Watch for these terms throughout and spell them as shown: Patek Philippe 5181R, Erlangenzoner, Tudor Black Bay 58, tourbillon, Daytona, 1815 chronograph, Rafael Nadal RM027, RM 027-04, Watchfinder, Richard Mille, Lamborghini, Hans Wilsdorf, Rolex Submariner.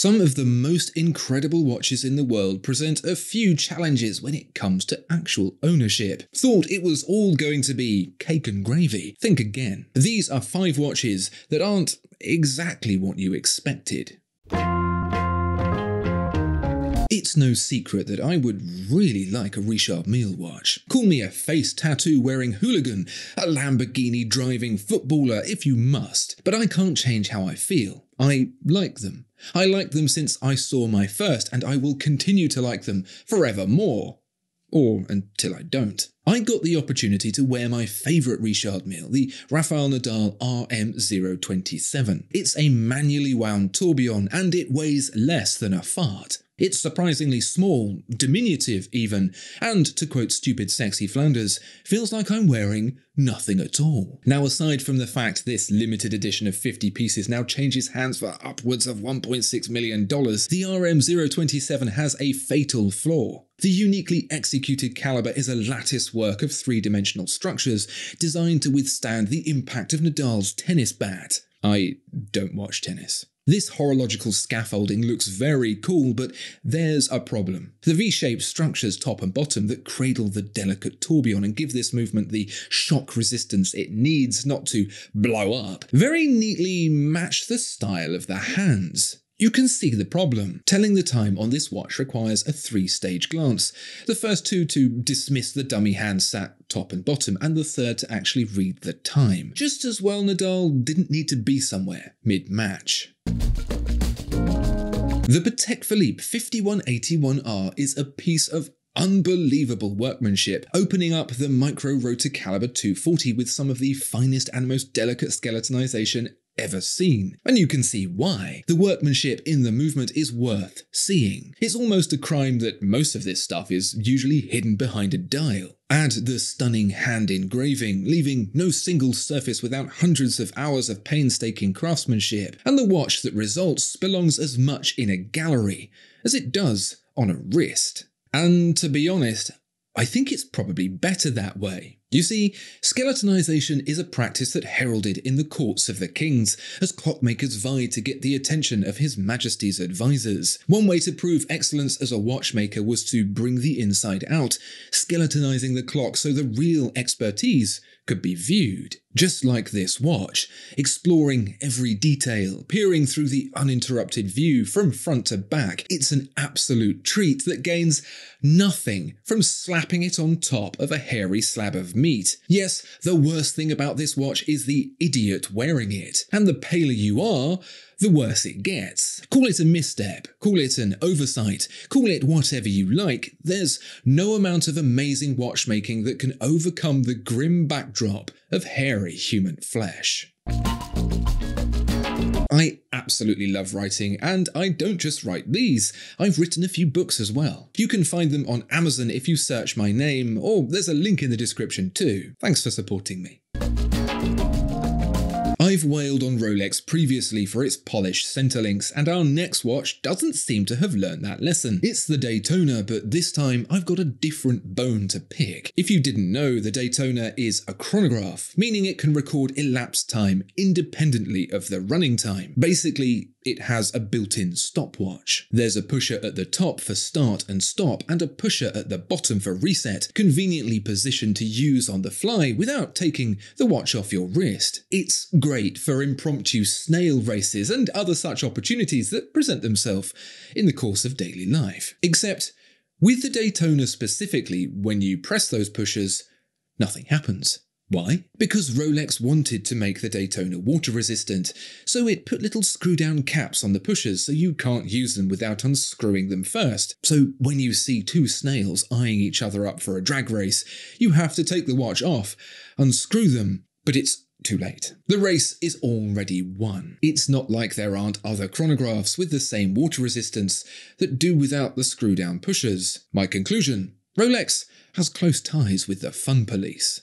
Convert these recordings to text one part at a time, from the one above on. Some of the most incredible watches in the world present a few challenges when it comes to actual ownership. Thought it was all going to be cake and gravy? Think again. These are 5 watches that aren't exactly what you expected. It's no secret that I would really like a Richard Mille watch. Call me a face tattoo wearing hooligan, a Lamborghini driving footballer if you must, but I can't change how I feel. I like them. I like them since I saw my first, and I will continue to like them forevermore. Or until I don't. I got the opportunity to wear my favourite Richard Mille, the Rafael Nadal RM027. It's a manually wound tourbillon and it weighs less than a fart. It's surprisingly small, diminutive even, and, to quote stupid sexy Flanders, feels like I'm wearing nothing at all. Now, aside from the fact this limited edition of 50 pieces now changes hands for upwards of $1.6 million, the RM027 has a fatal flaw. The uniquely executed caliber is a lattice work of three-dimensional structures designed to withstand the impact of Nadal's tennis bat. I don't watch tennis. This horological scaffolding looks very cool, but there's a problem. The V-shaped structures top and bottom that cradle the delicate tourbillon and give this movement the shock resistance it needs not to blow up very neatly match the style of the hands. You can see the problem. Telling the time on this watch requires a 3-stage glance, the first 2 to dismiss the dummy hand sat top and bottom, and the third to actually read the time. Just as well Nadal didn't need to be somewhere mid-match. The Patek Philippe 5181R is a piece of unbelievable workmanship, opening up the micro rotor caliber 240 with some of the finest and most delicate skeletonization ever seen. And you can see why. The workmanship in the movement is worth seeing. It's almost a crime that most of this stuff is usually hidden behind a dial. Add the stunning hand engraving, leaving no single surface without hundreds of hours of painstaking craftsmanship, and the watch that results belongs as much in a gallery as it does on a wrist. And to be honest, I think it's probably better that way. You see, skeletonization is a practice that heralded in the courts of the kings, as clockmakers vied to get the attention of His Majesty's advisors. One way to prove excellence as a watchmaker was to bring the inside out, skeletonizing the clock so the real expertise could be viewed. Just like this watch, exploring every detail, peering through the uninterrupted view from front to back, it's an absolute treat that gains nothing from slapping it on top of a hairy slab of meat. Yes, the worst thing about this watch is the idiot wearing it, and the paler you are, the worse it gets. Call it a misstep, call it an oversight, call it whatever you like, there's no amount of amazing watchmaking that can overcome the grim backdrop of hairy human flesh. I absolutely love writing, and I don't just write these. I've written a few books as well. You can find them on Amazon if you search my name, or there's a link in the description too. Thanks for supporting me. I've wailed on Rolex previously for its polished centerlinks, and our next watch doesn't seem to have learned that lesson. It's the Daytona, but this time I've got a different bone to pick. If you didn't know, the Daytona is a chronograph, meaning it can record elapsed time independently of the running time. Basically, it has a built-in stopwatch. There's a pusher at the top for start and stop, and a pusher at the bottom for reset, conveniently positioned to use on the fly without taking the watch off your wrist. It's great for impromptu snail races and other such opportunities that present themselves in the course of daily life. Except, with the Daytona specifically, when you press those pushers, nothing happens. Why? Because Rolex wanted to make the Daytona water resistant, so it put little screw-down caps on the pushers so you can't use them without unscrewing them first. So when you see 2 snails eyeing each other up for a drag race, you have to take the watch off, unscrew them, but it's too late. The race is already won. It's not like there aren't other chronographs with the same water resistance that do without the screw-down pushers. My conclusion, Rolex has close ties with the fun police.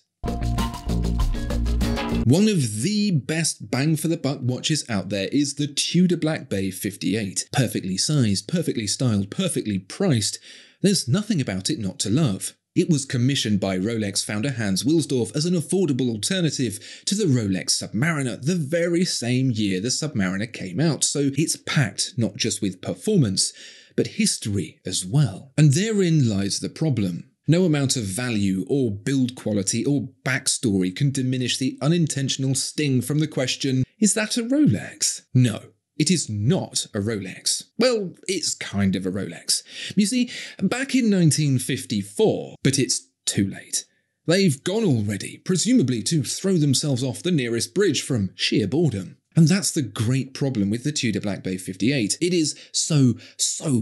One of the best bang for the buck watches out there is the Tudor Black Bay 58. Perfectly sized, perfectly styled, perfectly priced. There's nothing about it not to love. It was commissioned by Rolex founder Hans Wilsdorf as an affordable alternative to the Rolex Submariner the very same year the Submariner came out, so it's packed not just with performance, but history as well. And therein lies the problem. No amount of value or build quality or backstory can diminish the unintentional sting from the question, is that a Rolex? No. It is not a Rolex. Well, it's kind of a Rolex. You see, back in 1954, but it's too late. They've gone already, presumably to throw themselves off the nearest bridge from sheer boredom. And that's the great problem with the Tudor Black Bay 58. It is so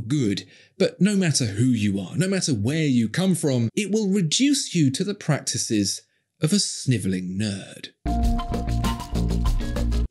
good, but no matter who you are, no matter where you come from, it will reduce you to the practices of a snivelling nerd.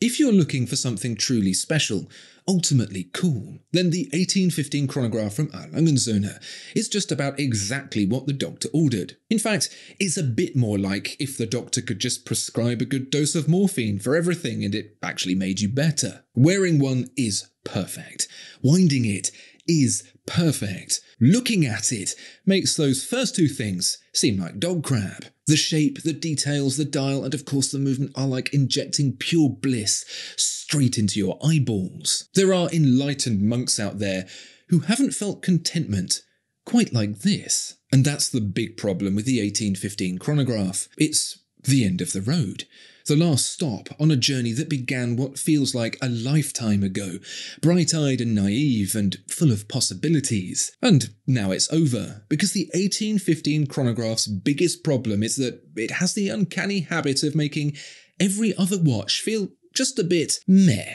If you're looking for something truly special, ultimately cool, then the 1815 chronograph from Erlangenzoner is just about exactly what the doctor ordered. In fact, it's a bit more like if the doctor could just prescribe a good dose of morphine for everything and it actually made you better. Wearing one is perfect. Winding it is perfect. Looking at it makes those first two things seem like dog crap. The shape, the details, the dial, and of course the movement are like injecting pure bliss straight into your eyeballs. There are enlightened monks out there who haven't felt contentment quite like this. And that's the big problem with the 1815 chronograph. It's the end of the road. The last stop on a journey that began what feels like a lifetime ago, bright-eyed and naive and full of possibilities. And now it's over, because the 1815 chronograph's biggest problem is that it has the uncanny habit of making every other watch feel just a bit meh.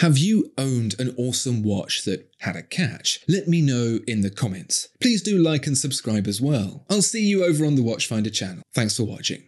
Have you owned an awesome watch that had a catch? Let me know in the comments. Please do like and subscribe as well. I'll see you over on the Watchfinder channel. Thanks for watching.